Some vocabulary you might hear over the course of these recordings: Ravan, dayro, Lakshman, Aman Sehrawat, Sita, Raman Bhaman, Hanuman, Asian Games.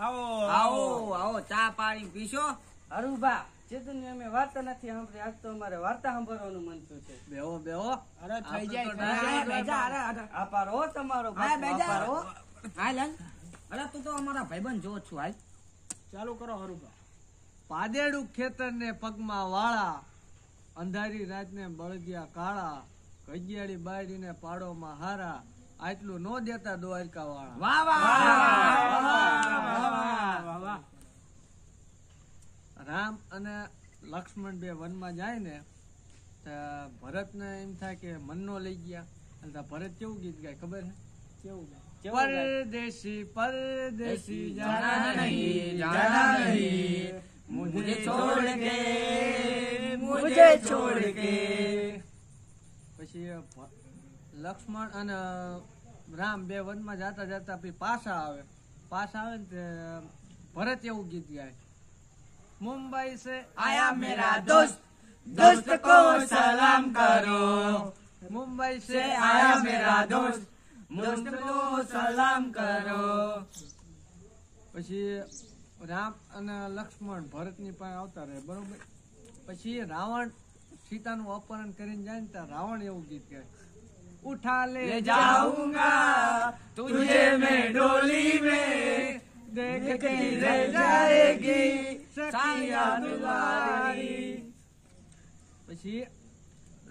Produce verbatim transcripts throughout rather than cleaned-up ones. आओ आओ आओ चा पानी पीशो। अरु बाप चेतन ने में वार्ता નથી સાંભળી, આજ તો અમારે વાર્તા સાંભળવાનું મન થયું છે। બેહો બેહો અરે થઈ જાય બેજા, અરે આ પારો તમારો આ બેજા પારો હાલ હાલ। અરે તું તો અમારા ભાઈબંધ જો છું, હાલ ચાલુ કરો। હરુ બાપ પાદેડું ખેતર ને પગમાં વાળા, અંધારી રાત ને બળગ્યા કાળા, કજિયાળી બાયડી ને પાડો માં હારા, આટલું નો દેતા દ્વારકા વાળા। વાહ વાહ વાહ વાહ। राम अने लक्ष्मण बे वन में जाए ने तो भरत ने एम था के मन्नो लई गया। भरत केवु गीत गाय खबर है? केवु गाय? परदेसी परदेसी जाना नहीं जाना नहीं, मुझे छोड़ के मुझे छोड़ के। पछी लक्ष्मण अने राम बे वन में जाता जाता पी पासा आवे, पासा आवे ते भरत एवं गीत गाय। मुंबई से आया मेरा दोस्त दोस्त को सलाम करो, मुंबई से आया मेरा दोस्त दोस्त को सलाम करो। पछी राम अने लक्ष्मण भरत नी पासे आवता रहे बरोबर। पछी रावण सीता नु अपहरण करीने जाय तो रावण एवं गीत गाय। उठा ले जाऊंगा तुझे मैं डोली में, देखती रह जाएगी सखिया तुम्हारी। पछी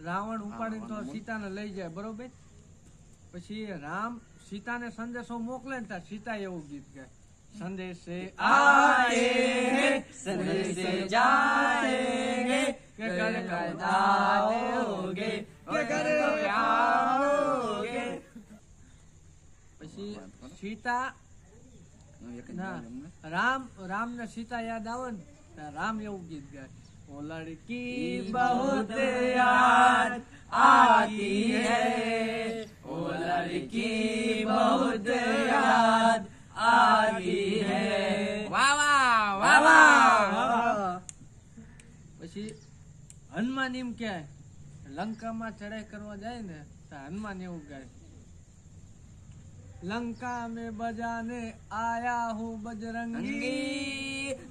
रावण उपाड़ी तो सीता ने लई जाए बरोबर। पछी राम सीता ने संदेशो मोकले तो सीता एवं गीत गाय। संदेश से आए संदेश से जाएंगे, घर घर आओगे घर घर आओगे। पछी सीता राम राम ने सीता याद आवे ने राम एवं गीत गाय। ओ लड़की बहुत याद आती है, ओ लड़की बहुत याद आती है। वाह वाह वाह वाह। पछी हनुमान एम क्या है? लंका में चढ़ाई करवा जाए ने तो हनुमान एवं गाय। लंका में बजाने आया हूँ बजरंगी,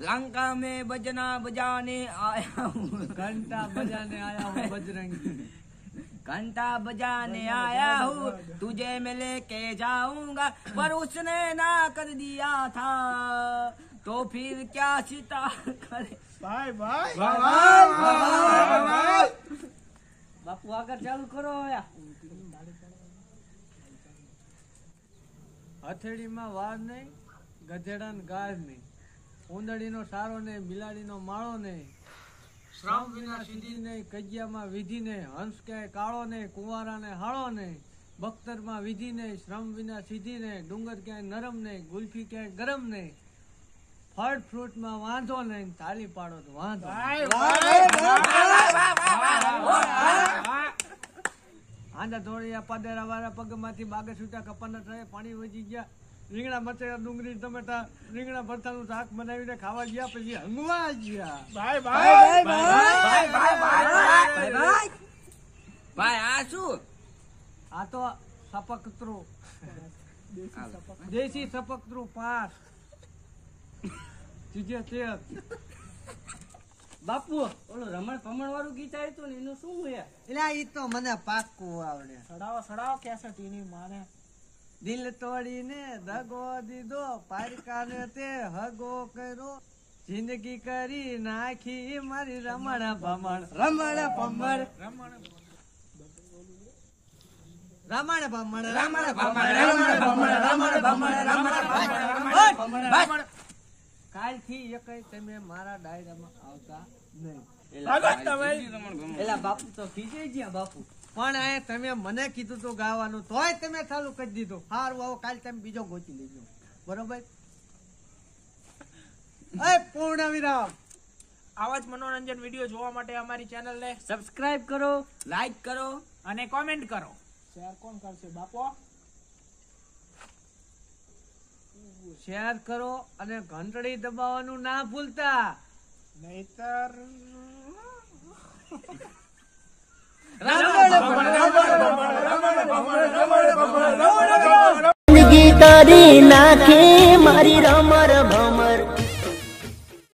लंका में बजना बजाने आया हूँ, घंटा बजाने आया हूँ बजरंगी, घंटा बजाने आया हूँ, तुझे मैं लेके जाऊंगा, पर उसने ना कर दिया था तो फिर क्या सीता करे। Bye bye bye. बापू आकर चालू करो या हथेड़ी में वार नहीं, गधेड़ा ने गार नहीं, ऊंदड़ी नो सारो नहीं, बिलाड़ी नो माळो नहीं, श्राम विना सिद्धि नहीं, कजिया में विधि नहीं, हंस के काळो नहीं, कुंवारा ने हाळो नहीं, बख्तर में विधि नहीं, श्रम विना सिद्धि नहीं, डूंगर क्या नरम नहीं, गुल्फी क्या गरम नहीं, फल फ्रूट में वांधो नहीं, थाली पाड़ो तो वांधो। आंधा धोड़िया पदेरा वाला पग माथी बागे छूटा, कपाना थाय पानी वही गया, રીંગણા મચેરા ડુંગળી ટમેટા રીંગણા ભરતાનું શાક બનાવીને ખાવા ગયા, પછી હંગવા ગયા। ભાઈ ભાઈ ભાઈ ભાઈ ભાઈ ભાઈ। આ શું? આ તો સપકત્રુ, દેશી સપકત્રુ પાસ ચીજે તેર। बापू ओलो रमण भमण वालू गीत आए तो इनु शू है? एला ई तो मने पाकू आवडे। सड़ाओ सड़ाओ कैसे तीनी माने दिल तोड़ी ने दगो दीदो, पारका ने ते हगो करो, जिंदगी करी नाखी मारी रमण भमण रमण भमण रमण रमण भमण रमण भमण रमण भमण रमण भमण रमण भमण। काल थी एकई तमे मारा डायरामा आवता नहीं। लागत तमे एला बापू तो खीजे जिया बापू, पण ए तमे मने कीधु तो गावानु तोय तमे चालू कर दीधो। हारू आओ काल तमे बीजो गोती लेजो बरोबर। ए पूर्ण विराम। आवाज मनोरंजन वीडियो જોવા માટે અમારી ચેનલ ને સબસ્ક્રાઇબ કરો, લાઈક કરો અને કોમેન્ટ કરો। શેર કોણ કરશે બાપો? शेयर करो अने घंटड़ी दबावानु ना भूलता, नहीतर जिंदगी करी नाखी मारी रमण